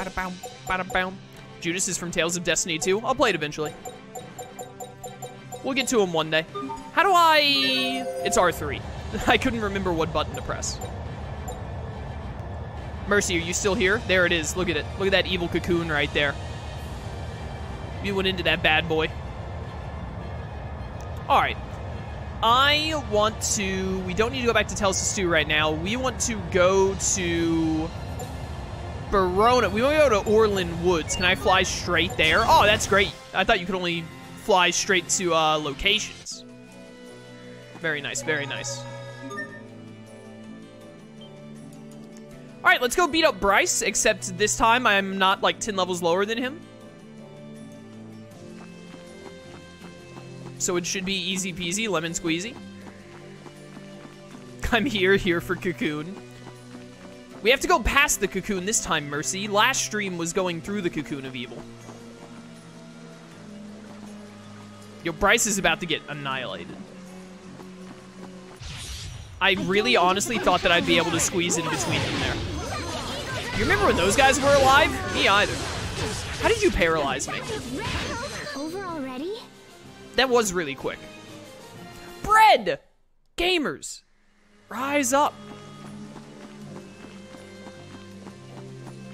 Ba-da-bow, ba-da-bow. Judas is from Tales of Destiny 2. I'll play it eventually. We'll get to him one day. How do I... It's R3. I couldn't remember what button to press. Mercy, are you still here? There it is. Look at it. Look at that evil cocoon right there. You went into that bad boy. Alright. I want to... We don't need to go back to Tales of Stew right now. We want to go to... Barona. We want to go to Orlin Woods. Can I fly straight there? Oh, that's great. I thought you could only fly straight to locations. Very nice. Very nice. Alright, let's go beat up Bryce, except this time I'm not, like, 10 levels lower than him. So it should be easy peasy, lemon squeezy. I'm here for cocoon. We have to go past the cocoon this time, Mercy. Last stream was going through the cocoon of evil. Yo, Bryce is about to get annihilated. I really honestly thought that I'd be able to squeeze in between them there. You remember when those guys were alive? Me either. How did you paralyze me? Over already? That was really quick. Bread! Gamers, rise up.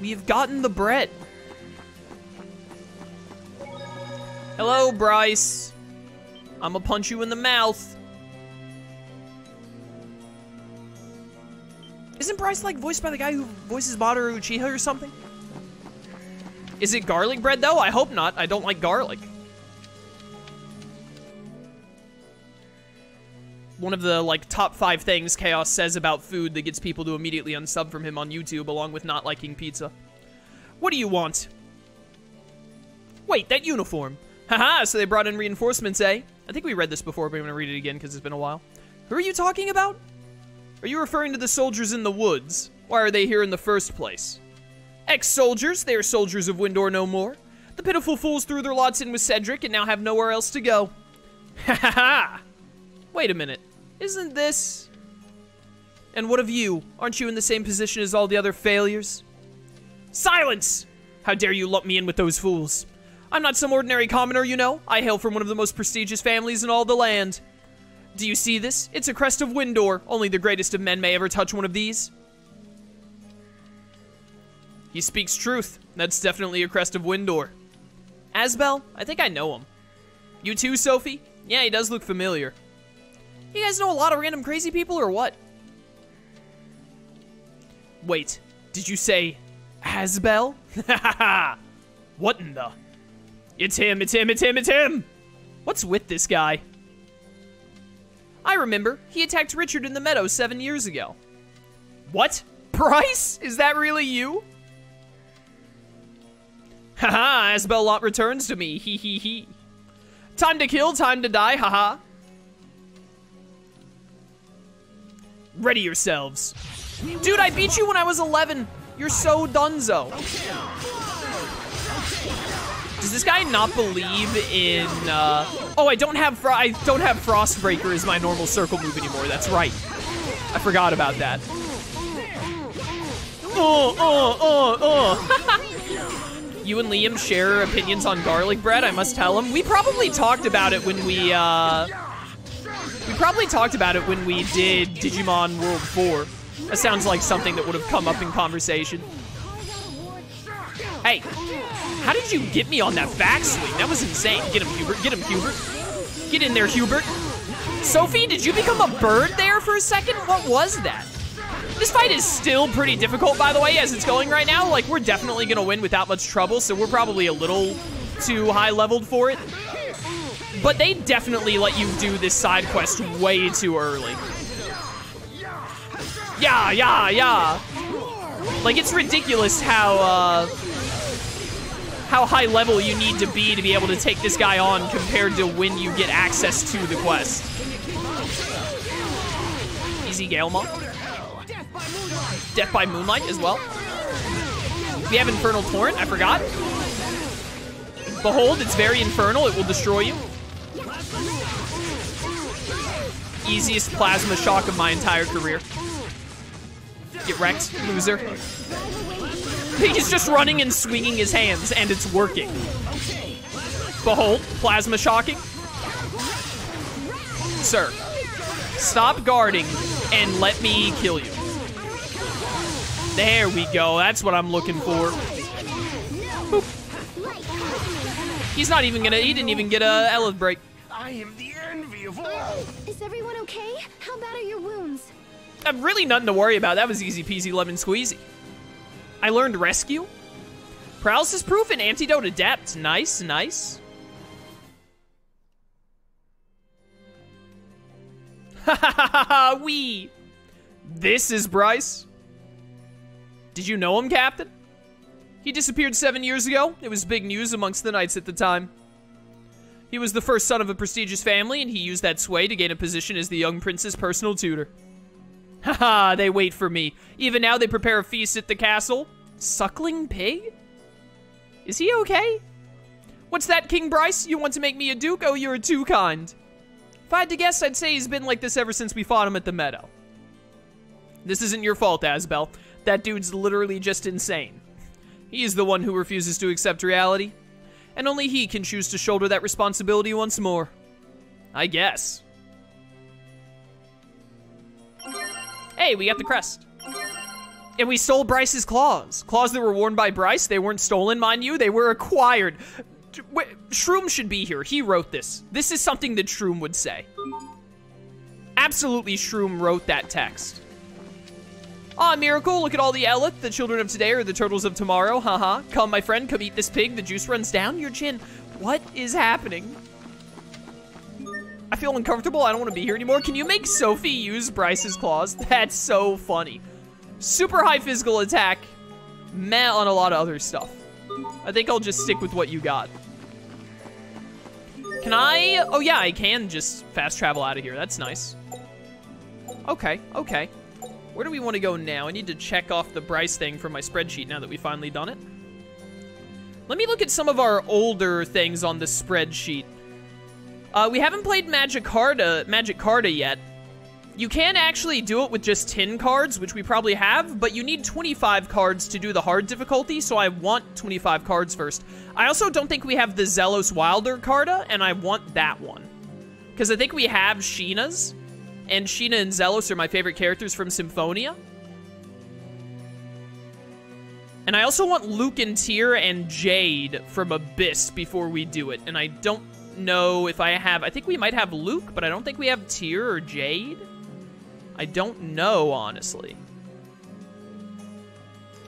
We have gotten the bread. Hello, Bryce. I'ma punch you in the mouth. Isn't Bryce, like, voiced by the guy who voices Bataru Uchiha or something? Is it garlic bread, though? I hope not. I don't like garlic. One of the, like, top 5 things Chaos says about food that gets people to immediately unsub from him on YouTube, along with not liking pizza. What do you want? Wait, that uniform. Haha, so they brought in reinforcements, eh? I think we read this before, but I'm gonna read it again because it's been a while. Who are you talking about? Are you referring to the soldiers in the woods? Why are they here in the first place? Ex-soldiers, they are soldiers of Windor no more. The pitiful fools threw their lots in with Cedric and now have nowhere else to go. Ha ha ha! Wait a minute, isn't this... And what of you? Aren't you in the same position as all the other failures? Silence! How dare you lump me in with those fools? I'm not some ordinary commoner, you know. I hail from one of the most prestigious families in all the land. Do you see this? It's a crest of Windor. Only the greatest of men may ever touch one of these. He speaks truth. That's definitely a crest of Windor. Asbel? I think I know him. You too, Sophie? Yeah, he does look familiar. You guys know a lot of random crazy people or what? Wait, did you say Asbel? Ha ha ha! What in the? It's him, it's him, it's him, it's him! What's with this guy? I remember, he attacked Richard in the meadow 7 years ago. What? Bryce? Is that really you? Haha, Asbel Lhant returns to me, hee hee hee. Time to kill, time to die, haha. Ready yourselves. Dude, I beat you when I was 11. You're so dunzo. Does this guy not believe in, Oh, I don't have Frostbreaker as my normal circle move anymore. That's right. I forgot about that. You and Liam share opinions on garlic bread, I must tell him. We probably talked about it when we did Digimon World 4. That sounds like something that would have come up in conversation. Hey, how did you get me on that backswing? That was insane. Get him, Hubert. Get him, Hubert. Get in there, Hubert. Sophie, did you become a bird there for a second? What was that? This fight is still pretty difficult, by the way, as it's going right now. Like, we're definitely going to win without much trouble, so we're probably a little too high-leveled for it. But they definitely let you do this side quest way too early. Yeah, yeah, yeah. Like, it's ridiculous how high level you need to be able to take this guy on compared to when you get access to the quest. Easy Gaelma. Death by Moonlight as well. We have Infernal Torrent, I forgot. Behold, it's very infernal, it will destroy you. Easiest plasma shock of my entire career. Get wrecked, loser. He's just running and swinging his hands, and it's working. Behold, plasma shocking. Sir, stop guarding and let me kill you. There we go. That's what I'm looking for. Boop. He's not even gonna. He didn't even get a Eleth break. I am the envy of all. Is everyone okay? How bad are your wounds? I'm really nothing to worry about. That was easy peasy lemon squeezy. I learned rescue. Paralysis proof and antidote adept. Nice, nice. Ha ha ha ha! Wee! This is Bryce. Did you know him, Captain? He disappeared 7 years ago. It was big news amongst the knights at the time. He was the first son of a prestigious family, and he used that sway to gain a position as the young prince's personal tutor. Haha, they wait for me. Even now they prepare a feast at the castle. Suckling pig? Is he okay? What's that, King Bryce? You want to make me a duke? Oh, you're too kind. If I had to guess, I'd say he's been like this ever since we fought him at the meadow. This isn't your fault, Asbel. That dude's literally just insane. He is the one who refuses to accept reality, and only he can choose to shoulder that responsibility once more. I guess. Hey, we got the crest. And we stole Bryce's claws. Claws that were worn by Bryce. They weren't stolen, mind you. They were acquired. Shroom should be here. He wrote this. This is something that Shroom would say. Absolutely, Shroom wrote that text. Ah, miracle, look at all the Eleth. The children of today are the turtles of tomorrow. Haha. Come, my friend, come eat this pig. The juice runs down your chin. What is happening? I feel uncomfortable. I don't want to be here anymore. Can you make Sophie use Bryce's claws? That's so funny. Super high physical attack. Meh on a lot of other stuff. I think I'll just stick with what you got. Can I? Oh, yeah, I can just fast travel out of here. That's nice. Okay, okay. Where do we want to go now? I need to check off the Bryce thing from my spreadsheet now that we've finally done it. Let me look at some of our older things on the spreadsheet. We haven't played Magic Carta yet. You can actually do it with just 10 cards, which we probably have, but you need 25 cards to do the hard difficulty, so I want 25 cards first. I also don't think we have the Zelos Wilder Carta, and I want that one. Because I think we have Sheena's, and Sheena and Zelos are my favorite characters from Symphonia. And I also want Luke and Tear and Jade from Abyss before we do it, and I don't know if I have... I think we might have Luke, but I don't think we have Tear or Jade. I don't know, honestly.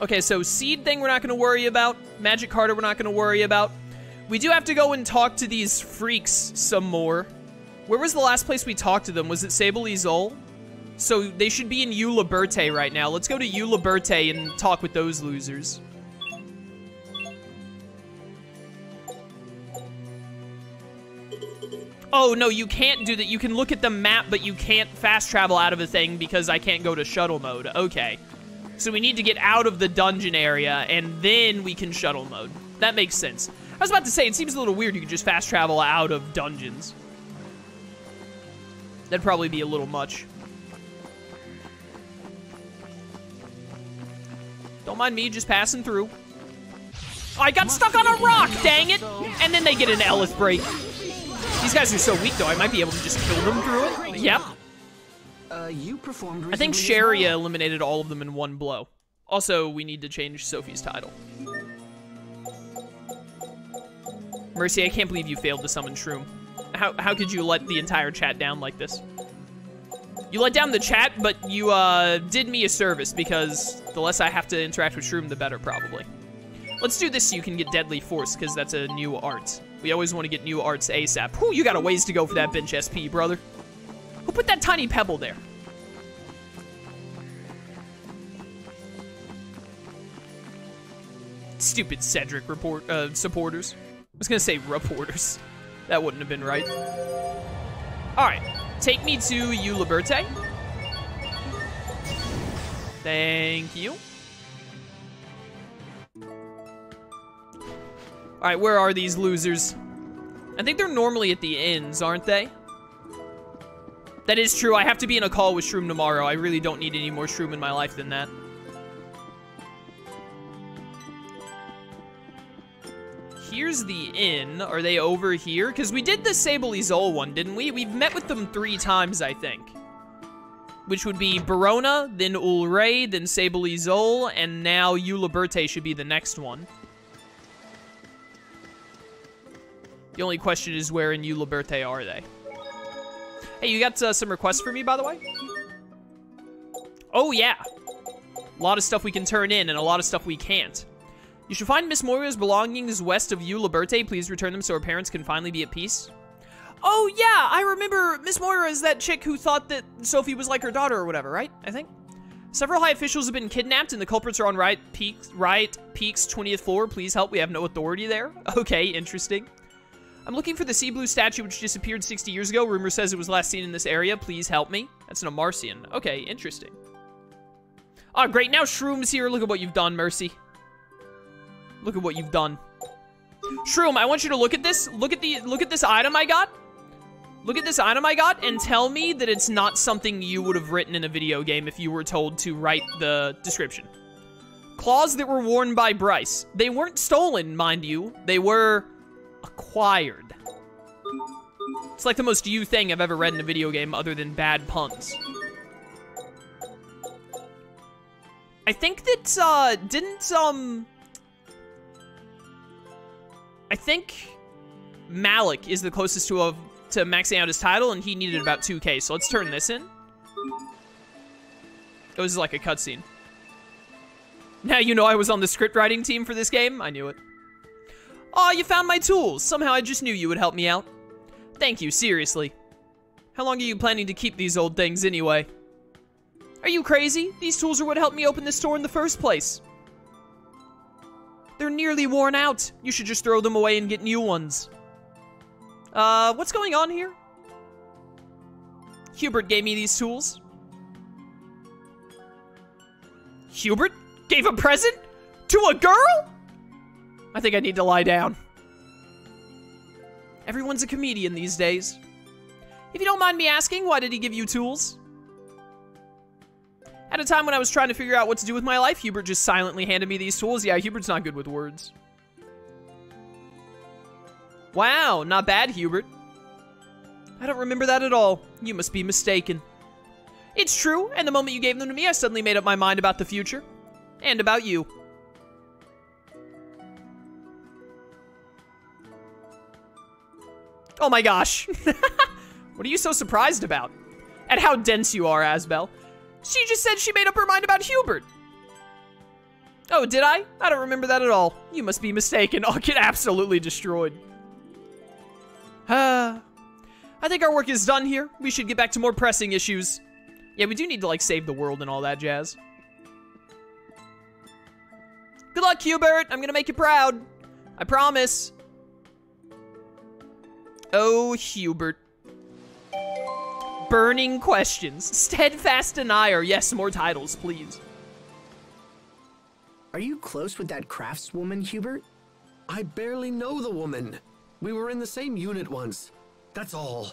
Okay, so seed thing we're not going to worry about. Magic Carta we're not going to worry about. We do have to go and talk to these freaks some more. Where was the last place we talked to them? Was it Sable Izoll? So they should be in Yu Liberte right now. Let's go to Yu Liberte and talk with those losers. Oh, no, you can't do that. You can look at the map, but you can't fast travel out of a thing because I can't go to shuttle mode. Okay. So we need to get out of the dungeon area, and then we can shuttle mode. That makes sense. I was about to say, it seems a little weird you can just fast travel out of dungeons. That'd probably be a little much. Don't mind me just passing through. Oh, I got stuck on a rock, dang it! And then they get an Eleth break. These guys are so weak, though. I might be able to just kill them through it. Yep. I think Cheria eliminated all of them in one blow. Also, we need to change Sophie's title. Mercy, I can't believe you failed to summon Shroom. How could you let the entire chat down like this? You let down the chat, but you did me a service, because the less I have to interact with Shroom, the better, probably. Let's do this so you can get Deadly Force, because that's a new art. We always want to get new arts ASAP. Whew, you got a ways to go for that bench SP, brother. Who put that tiny pebble there? Stupid Cedric supporters. I was going to say reporters. That wouldn't have been right. Alright. Take me to Yu Liberte. Thank you. Alright, where are these losers? I think they're normally at the inns, aren't they? That is true. I have to be in a call with Shroom tomorrow. I really don't need any more Shroom in my life than that. here's the inn. Are they over here? Because we did the Sable Izoll one, didn't we? We've met with them 3 times, I think. Which would be Barona, then Ulre, then Sable Izoll, and now Yu Liberte should be the next one. The only question is where in Yu Liberte are they? Hey, you got some requests for me, by the way? Oh, yeah. A lot of stuff we can turn in and a lot of stuff we can't. You should find Miss Moira's belongings west of Yu Liberte. Please return them so her parents can finally be at peace. Oh, yeah, I remember Miss Moira is that chick who thought that Sophie was like her daughter or whatever, right? I think. Several high officials have been kidnapped and the culprits are on Riot Peak's 20th floor. Please help. We have no authority there. Okay, interesting. I'm looking for the sea blue statue which disappeared 60 years ago. Rumor says it was last seen in this area. Please help me. That's an Amarcian. Okay, interesting. Ah, great. Now Shroom's here. Look at what you've done, Mercy. Look at what you've done. Shroom, I want you to look at this. Look at this item I got. Look at this item I got and tell me that it's not something you would have written in a video game if you were told to write the description. Claws that were worn by Bryce. They weren't stolen, mind you. They were acquired. It's like the most you thing I've ever read in a video game other than bad puns. I think that, I think Malik is the closest to maxing out his title, and he needed about 2K, so let's turn this in. Oh, this is like a cutscene. Now you know I was on the script writing team for this game. I knew it. Aw, you found my tools. Somehow I just knew you would help me out. Thank you, seriously. How long are you planning to keep these old things anyway? Are you crazy? These tools are what helped me open this store in the first place. They're nearly worn out. You should just throw them away and get new ones. What's going on here? Hubert gave me these tools. Hubert gave a present? To a girl? I think I need to lie down. Everyone's a comedian these days. If you don't mind me asking, why did he give you tools? At a time when I was trying to figure out what to do with my life, Hubert just silently handed me these tools. Yeah, Hubert's not good with words. Wow, not bad, Hubert. I don't remember that at all. You must be mistaken. It's true, and the moment you gave them to me, I suddenly made up my mind about the future. And about you. Oh my gosh. What are you so surprised about? At how dense you are, Asbel. She just said she made up her mind about Hubert. Oh, did I? I don't remember that at all. You must be mistaken. I'll get absolutely destroyed. I think our work is done here. We should get back to more pressing issues. Yeah, we do need to, like, save the world and all that jazz. Good luck, Hubert. I'm gonna make you proud. I promise. Oh, Hubert. Burning questions. Steadfast denier. Yes, more titles, please. Are you close with that craftswoman, Hubert? I barely know the woman. We were in the same unit once. That's all.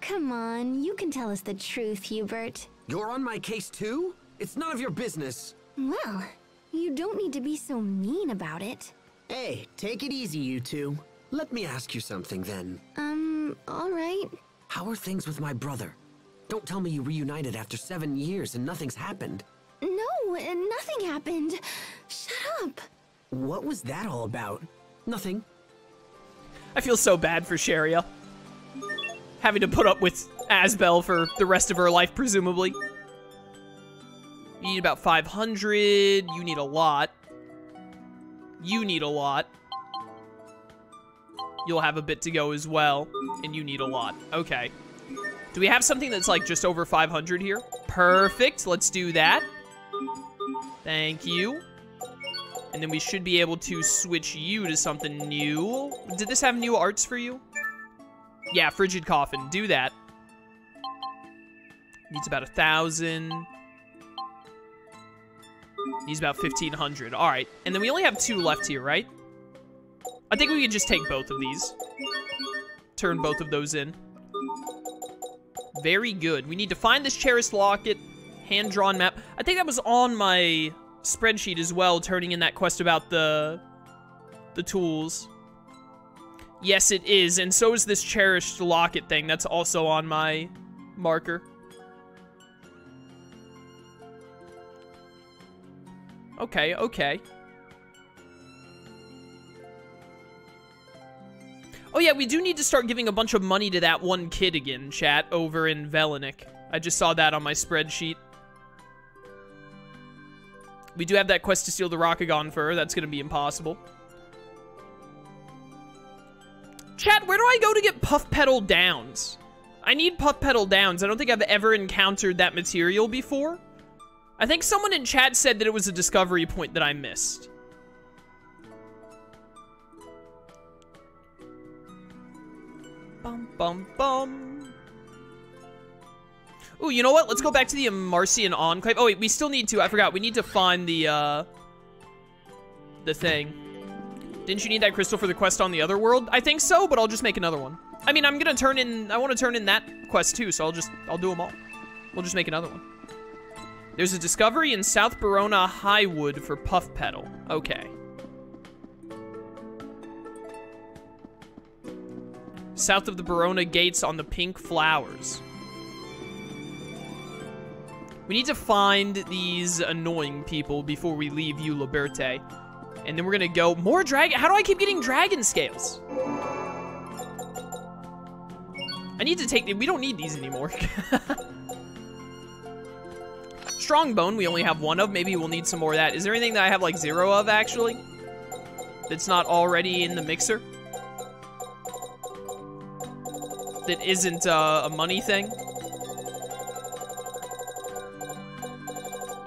Come on, you can tell us the truth, Hubert. You're on my case too? It's none of your business. Well, you don't need to be so mean about it. Hey, take it easy, you two. Let me ask you something then. All right. How are things with my brother? Don't tell me you reunited after 7 years and nothing's happened. No, nothing happened. Shut up. What was that all about? Nothing. I feel so bad for Cheria. Having to put up with Asbel for the rest of her life, presumably. You need about 500. You need a lot. You need a lot. You'll have a bit to go as well. And you need a lot. Okay. Do we have something that's like just over 500 here? Perfect, let's do that. Thank you. And then we should be able to switch you to something new. Did this have new arts for you? Yeah, Frigid Coffin, do that. Needs about 1,000. Needs about 1,500, all right. And then we only have 2 left here, right? I think we can just take both of these. Turn both of those in. Very good. We need to find this cherished locket, hand-drawn map. I think that was on my spreadsheet as well, turning in that quest about the tools. Yes, it is. And so is this cherished locket thing that's also on my marker. Okay, okay. Oh yeah, we do need to start giving a bunch of money to that one kid again, chat, over in Velenik. I just saw that on my spreadsheet. We do have that quest to steal the Rockagon Fur. That's going to be impossible. Chat, where do I go to get Puff Petal Downs? I need Puff Petal Downs. I don't think I've ever encountered that material before. I think someone in chat said that it was a discovery point that I missed. Bum, bum, bum. Ooh, you know what? Let's go back to the Marcian Enclave. Oh, wait, we still need to. I forgot. We need to find the thing. Didn't you need that crystal for the quest on the other world? I think so, but I'll just make another one. I mean, I'm going to turn in... I want to turn in that quest, too, so I'll do them all. We'll just make another one. There's a discovery in South Barona Highwood for Puff Petal. Okay. South of the Barona Gates on the Pink Flowers. We need to find these annoying people before we leave Yu Liberte. And then we're gonna go... More dragon... How do I keep getting dragon scales? I need to take... We don't need these anymore. Strongbone, we only have one of. Maybe we'll need some more of that. Is there anything that I have, like, zero of, actually? That's not already in the mixer? That isn't a money thing?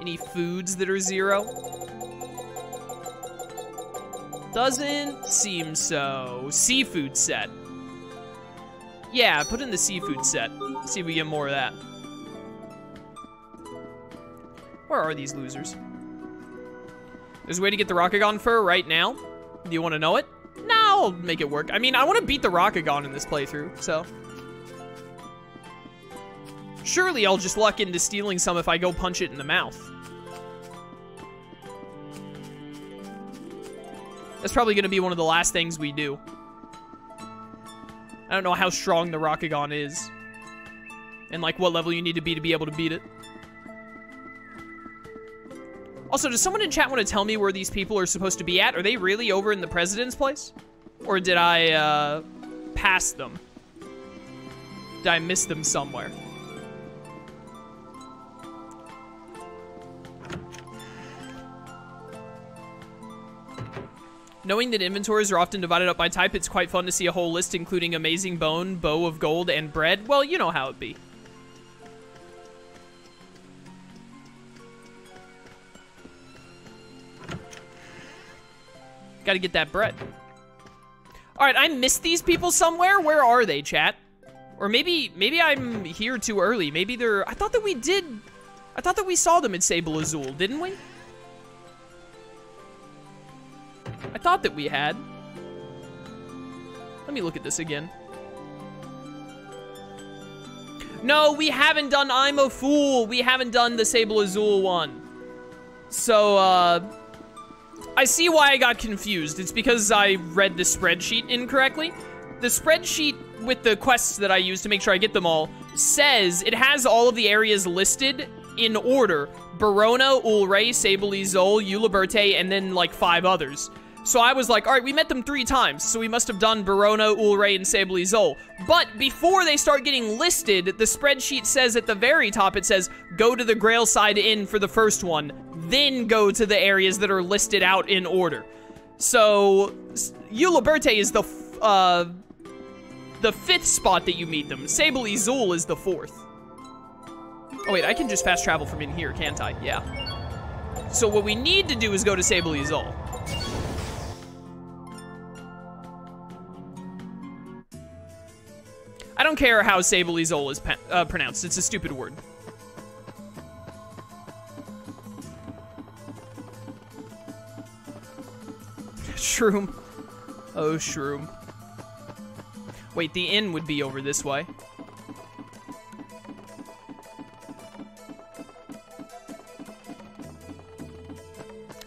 Any foods that are zero? Doesn't seem so. Seafood set. Yeah, put in the seafood set. See if we get more of that. Where are these losers? There's a way to get the Rockagon Fur right now. Do you want to know it? No, I'll make it work. I mean, I want to beat the Rockagon in this playthrough, so... Surely I'll just luck into stealing some if I go punch it in the mouth. That's probably going to be one of the last things we do. I don't know how strong the Rockagon is. And, like, what level you need to be able to beat it. Also, does someone in chat want to tell me where these people are supposed to be at? Are they really over in the president's place? Or did I, pass them? Did I miss them somewhere? Knowing that inventories are often divided up by type, it's quite fun to see a whole list including amazing bone, bow of gold, and bread. Well, you know how it be. Gotta get that bread. Alright, I missed these people somewhere. Where are they, chat? Or maybe I'm here too early. Maybe they're... I thought that we saw them at Sable Izoll, didn't we? I thought that we had. Let me look at this again. No, we haven't done I'm a Fool. We haven't done the Sable Izoll one. So, I see why I got confused. It's because I read the spreadsheet incorrectly. The spreadsheet with the quests that I use to make sure I get them all says it has all of the areas listed in order. Barona, Ulre, Sable Izoll, Yu Liberte, and then like 5 others. So I was like, alright, we met them 3 times, so we must have done Barona, Ulre, and Sable Izoll. But before they start getting listed, the spreadsheet says at the very top, it says, go to the Grailside Inn for the first one, then go to the areas that are listed out in order. So, Yu Liberte is the 5th spot that you meet them. Sable Izoll is the 4th. Oh wait, I can just fast travel from in here, can't I? Yeah. So what we need to do is go to Sable Izoll. I don't care how Sable Izoll is pronounced. It's a stupid word. Shroom. Oh, Shroom. Wait, the inn would be over this way.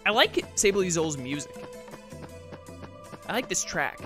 I like Sable Izoll's music. I like this track.